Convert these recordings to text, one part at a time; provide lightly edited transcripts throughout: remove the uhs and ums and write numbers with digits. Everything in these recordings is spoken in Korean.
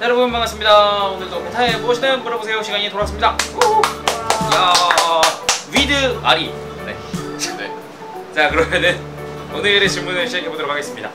네, 여러분 반갑습니다. 오늘도 기타에 무엇이든 물어보세요 시간이 돌아왔습니다. 야, 위드 아리. 네. 네. 자, 그러면은 오늘의 질문을 시작해보도록 하겠습니다.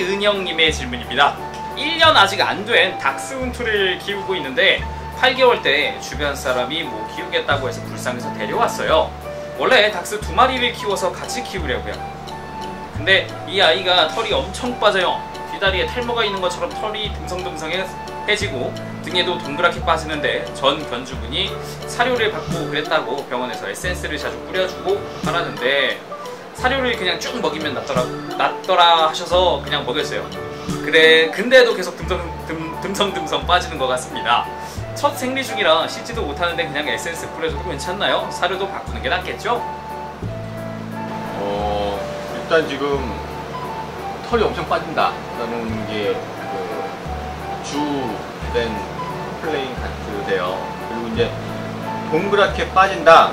이은영님의 질문입니다. 1년 아직 안 된 닥스훈트를 키우고 있는데 8개월 때 주변 사람이 뭐 키우겠다고 해서 불쌍해서 데려왔어요. 원래 닥스 2마리를 키워서 같이 키우려고요. 근데 이 아이가 털이 엄청 빠져요. 뒷다리에 탈모가 있는 것처럼 털이 듬성듬성해지고 등에도 동그랗게 빠지는데 전 견주분이 사료를 받고 그랬다고 병원에서 에센스를 자주 뿌려주고 하라는데 사료를 그냥 쭉 먹이면 낫더라 하셔서 그냥 먹였어요. 근데도 계속 듬성듬성 빠지는 것 같습니다. 첫 생리 중이라 씻지도 못하는데 그냥 에센스 뿌려줘도 괜찮나요? 사료도 바꾸는 게 낫겠죠? 일단 지금 털이 엄청 빠진다라는 게 그 주된 플레인 같으세요. 그리고 이제 동그랗게 빠진다.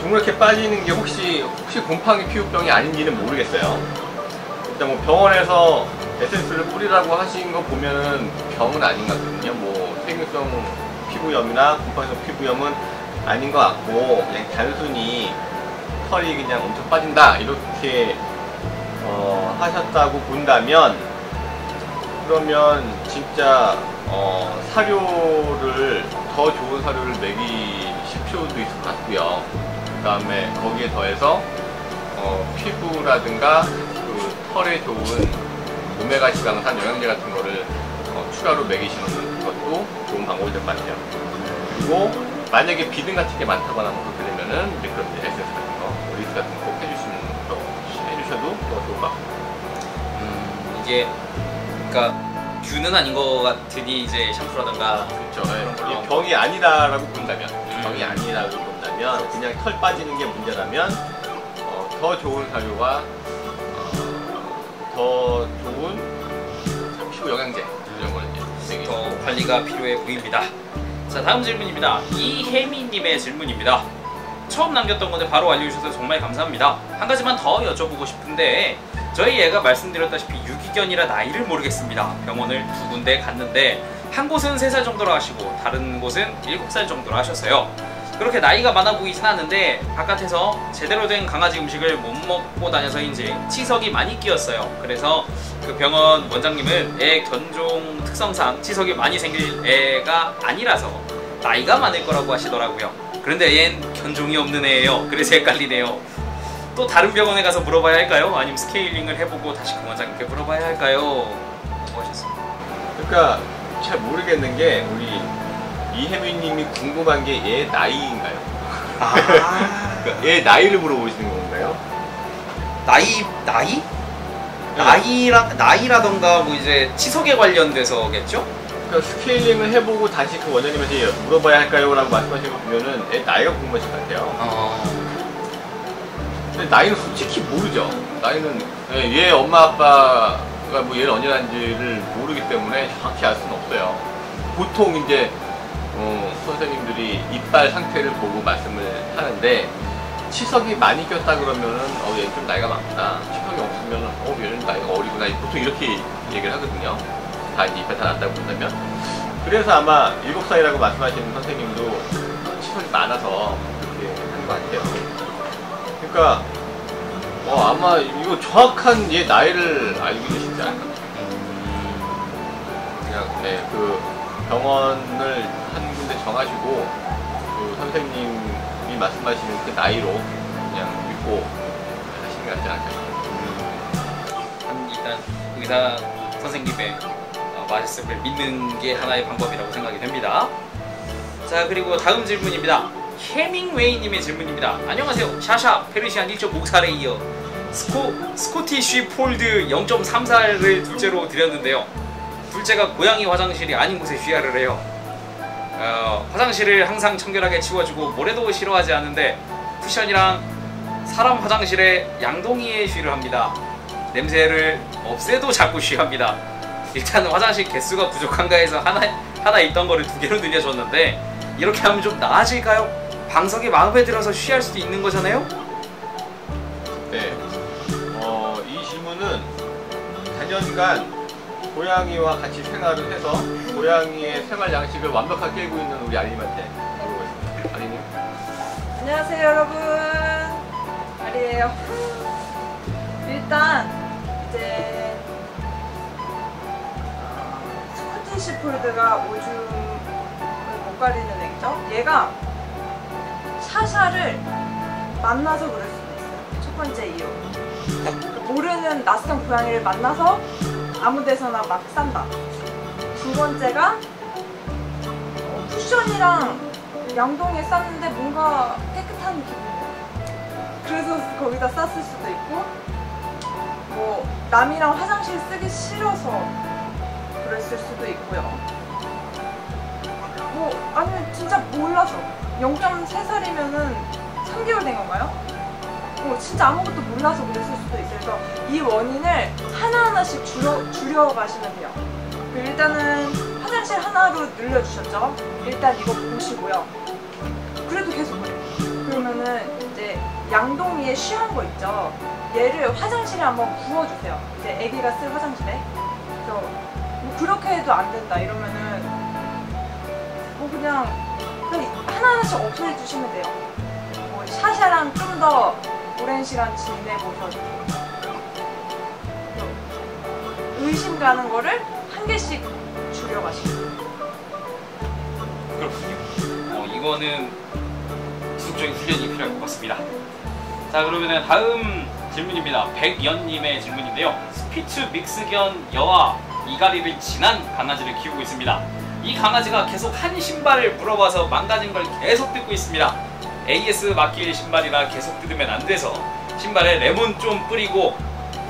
동그랗게 빠지는 게 혹시 곰팡이 피부병이 아닌지는 모르겠어요. 일단 뭐 병원에서 에센스를 뿌리라고 하신 거 보면은 병은 아닌 것 같거든요. 뭐 세균성 피부염이나 곰팡이성 피부염은 아닌 것 같고, 그냥 단순히 털이 그냥 엄청 빠진다 이렇게 하셨다고 본다면, 그러면 진짜 사료를 더 좋은 사료를 먹이실 필요도 있을 것 같고요. 그 다음에 거기에 더해서 피부라든가 그 털에 좋은 오메가 지방산 영양제 같은 거를 추가로 먹이시는 것도 좋은 방법이 될 것 같아요. 그리고 만약에 비듬 같은 게 많다거나 그렇게 되면은 이제 그런 에센스 같은 거, 오일스 같은 거 꼭 해주셔도 좋을 것 같고. 이게 그러니까 균은 아닌 것 같으니 이제 샴푸라든가 그렇죠. 네. 병이 아니다라고 본다면, 병이 아니라고 본다면 그냥 털 빠지는 게 문제라면 더 좋은 사료와 더 좋은 피부 영양제 이런 걸 더 관리가 필요해 보입니다. 자, 다음 질문입니다. 이혜미님의 질문입니다. 처음 남겼던 건데 바로 알려주셔서 정말 감사합니다. 한 가지만 더 여쭤보고 싶은데 저희 애가 말씀드렸다시피 유기견이라 나이를 모르겠습니다. 병원을 2군데 갔는데 한 곳은 3살 정도로 하시고 다른 곳은 7살 정도로 하셨어요. 그렇게 나이가 많아 보이진 않은데 바깥에서 제대로 된 강아지 음식을 못 먹고 다녀서인지 치석이 많이 끼었어요. 그래서 그 병원 원장님은 애 견종 특성상 치석이 많이 생길 애가 아니라서 나이가 많을 거라고 하시더라고요. 그런데 얘는 견종이 없는 애예요. 그래서 헷갈리네요. 또 다른 병원에 가서 물어봐야 할까요? 아니면 스케일링을 해보고 다시 그 원장님께 물어봐야 할까요? 하셨습니다. 그러니까 잘 모르겠는 게 우리 이혜민님이 궁금한 게 얘 나이인가요? 아 얘 나이를 물어보시는 건가요? 나이? 네. 나이라던가 뭐 이제 치석에 관련돼서겠죠? 그러니까 스케일링을 해보고 다시 그 원장님한테 물어봐야 할까요? 라고 말씀하시는 거 보면은 얘 나이가 궁금하실 것 같아요. 근데 나이는 솔직히 모르죠. 나이는 얘 엄마 아빠가 뭐 얘를 언제 낳은지를 모르기 때문에 정확히 알 수는 없어요. 보통 이제 선생님들이 이빨 상태를 보고 말씀을 하는데, 치석이 많이 꼈다 그러면은 얘는 좀 나이가 많구나, 치석이 없으면은 얘는 나이가 어리구나, 보통 이렇게 얘기를 하거든요. 다 이제 이빨 다 났다고 본다면. 그래서 아마 7살이라고 말씀하시는 선생님도 치석이 많아서 그렇게 하는 것 같아요. 그러니까 아마 이거 정확한 얘 나이를 알고 계시지 않을까. 그냥 병원을 한 군데 정하시고 그 선생님이 말씀하시는 그 나이로 그냥 믿고 하시는 게 낫지 않을까요? 일단 의사 선생님의 말씀을 믿는 게 하나의 방법이라고 생각이 됩니다. 자, 그리고 다음 질문입니다. 헤밍웨이님의 질문입니다. 안녕하세요. 샤샤 페르시안 1.5살에 이어 스코티쉬 폴드 0.3살을 둘째로 드렸는데요. 둘째가 고양이 화장실이 아닌 곳에 귀화를 해요. 화장실을 항상 청결하게 치워주고 모래도 싫어하지 않는데 쿠션이랑 사람 화장실에 양동이에 쉬를 합니다. 냄새를 없애도 자꾸 쉬합니다. 일단 화장실 개수가 부족한가 해서 하나 있던 거를 2개로 늘려줬는데 이렇게 하면 좀 나아질까요? 방석이 마음에 들어서 쉬할 수도 있는 거잖아요? 네. 이 질문은 4년간 고양이와 같이 생활을 해서 고양이의 생활 양식을 완벽하게 깨고 있는 우리 아림한테 물어보겠습니다. 아림님. 안녕하세요 여러분, 아리예요. 일단 이제 스코티쉬 폴드가 오줌을 못 가리는 애죠. 얘가 샤샤를 만나서 그럴 수도 있어요. 첫 번째 이유, 모르는 낯선 고양이를 만나서 아무 데서나 막 산다. 두 번째가 쿠션이랑 양동에 쌌는데 뭔가 깨끗한 기분이에요. 그래서 거기다 쌌을 수도 있고, 뭐 남이랑 화장실 쓰기 싫어서 그랬을 수도 있고요. 뭐 아니면 진짜 몰라서, 0.3살이면은 3개월 된 건가요? 진짜 아무것도 몰라서 그랬을 수도 있어요. 그래서 이 원인을 하나하나씩 줄여가시면 돼요. 일단은 화장실 하나로 늘려주셨죠? 일단 이거 보시고요. 그래도 계속 그래요. 그러면은 이제 양동 위에 쉬한 거 있죠? 얘를 화장실에 한번 부어주세요. 이제 애기가 쓸 화장실에. 그래서 뭐 그렇게 해도 안 된다 이러면은 뭐 그냥 하나하나씩 없애 주시면 돼요. 뭐 샤샤랑 좀 더 오랜 시간 지내보셔도 의심 가는 거를 한 개씩 줄여가시고. 그렇군요. 이거는 지속적인 훈련이 필요할 것 같습니다. 자, 그러면 다음 질문입니다. 백연님의 질문인데요. 스피츠믹스견 여와 이갈이를 지난 강아지를 키우고 있습니다. 이 강아지가 계속 한 신발을 물어봐서 망가진 걸 계속 뜯고 있습니다. AS 맡길 신발이라 계속 뜯으면 안 돼서 신발에 레몬 좀 뿌리고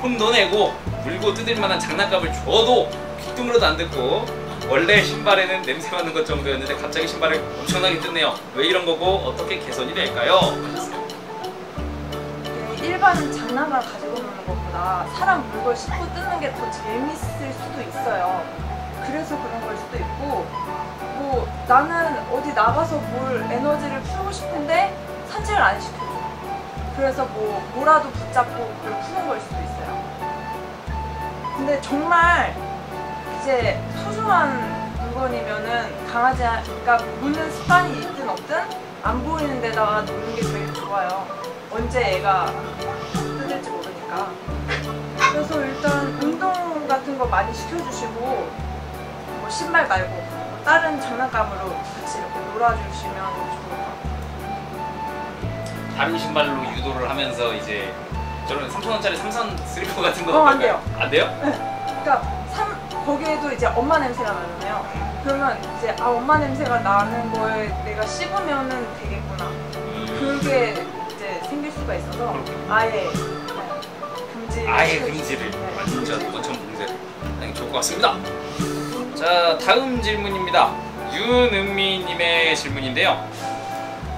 혼도 내고 물고 뜯을만한 장난감을 줘도 귀뚱으로도 안 듣고, 원래 신발에는 냄새 맡는 것 정도였는데 갑자기 신발을 엄청나게 뜯네요. 왜 이런 거고 어떻게 개선이 될까요? 일반 장난감 가지고 노는 것보다 사람 물건 씹고 뜯는 게 더 재밌을 수도 있어요. 그래서 그런 걸 수도 있고, 뭐 나는 어디 나가서 뭘 에너지를 풀고 싶은데 산책을 안 시켜줘. 그래서 뭐라도 붙잡고 그걸 푸는 걸 수도 있어요. 근데 정말 이제 소중한 물건이면은 강아지가 무는 습관이 있든 없든 안 보이는 데다가 놓는 게 제일 좋아요. 언제 애가 뜯을지 모르니까. 그래서 일단 운동 같은 거 많이 시켜주시고, 신발 말고 다른 장난감으로 같이 이렇게 놀아주시면 좋을 것 같아요. 다른 신발로 유도를 하면서 이제 저런 3,000원짜리 삼선 슬리퍼 같은 거 안 돼요. 안 돼요? 네. 그러니까 거기에도 이제 엄마 냄새가 나잖아요. 그러면 이제 아, 엄마 냄새가 나는 거에 내가 씹으면은 되겠구나. 그게 이제 생길 수가 있어서 아예 금지. 아예 금지를. 완전 원천 봉쇄를 하는 게 좋을 것 같습니다. 자, 다음 질문입니다. 윤은미님의 질문인데요.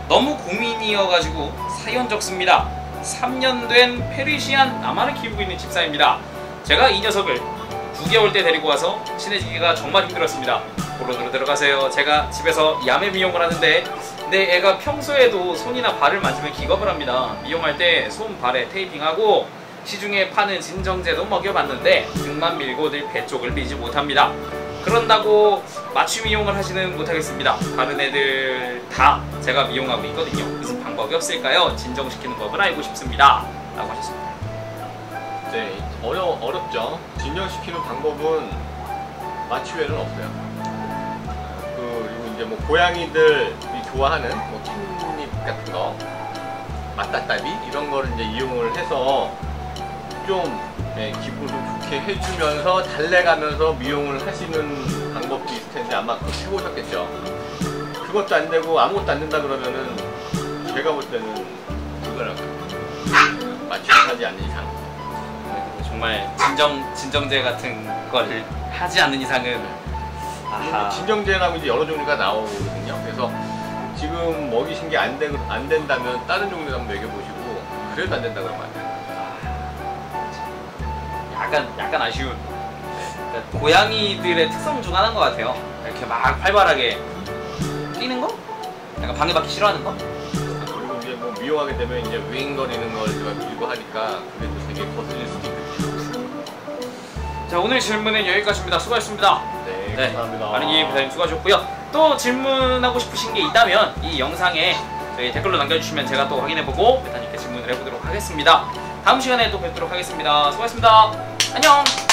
너무 고민이어가지고 사연 적습니다. 3년 된 페르시안 나마를 키우고 있는 집사입니다. 제가 이 녀석을 9개월 때 데리고 와서 친해지기가 정말 힘들었습니다. 고론으로 들어가세요. 제가 집에서 야매 미용을 하는데 내 애가 평소에도 손이나 발을 만지면 기겁을 합니다. 미용할 때 손, 발에 테이핑하고 시중에 파는 진정제도 먹여봤는데 등만 밀고 늘 배 쪽을 밀지 못합니다. 그런다고 맞춤 미용을 하지는 못하겠습니다. 다른 애들 다 제가 미용하고 있거든요. 무슨 방법이 없을까요? 진정시키는 법을 알고 싶습니다. 라고 하셨습니다. 네, 어렵죠. 진정시키는 방법은 마취외는 없어요. 그리고 이제 뭐 고양이들이 좋아하는 뭐 캣닙 같은 거, 맞다따비 이런 거를 이제 이용을 해서 좀 기분을 좋게 해주면서 달래가면서 미용을 하시는 방법도 있을 텐데 아마 그거 해보셨겠죠. 그것도 안 되고 아무것도 안 된다 그러면은 제가 볼 때는 그거랑 맞춤하지 않는 이상, 정말 진정제 같은 걸 하지 않는 이상은. 진정제라고 이제 여러 종류가 나오거든요. 그래서 지금 먹이신 게 안 된다면 다른 종류를 한번 먹여보시고, 그래도 안 된다 그러면 안 돼요. 약간 아쉬운, 그러니까 고양이들의 특성 중 하나인 것 같아요. 이렇게 막 활발하게 뛰는 거? 약간 방해받기 싫어하는 거? 그리고 이제 뭐 미용하게 되면 이제 윙거리는 걸 제가 밀고 하니까 그게 또 되게 거슬릴 수도 있거든요. 자, 오늘 질문은 여기까지입니다. 수고하셨습니다. 네, 네, 감사합니다. 많은 기회 부장님 수고하셨고요. 또 질문하고 싶으신 게 있다면 이 영상에 저희 댓글로 남겨주시면 제가 또 확인해보고 배타님께 질문을 해보도록 하겠습니다. 다음 시간에 또 뵙도록 하겠습니다. 수고하셨습니다. 안녕.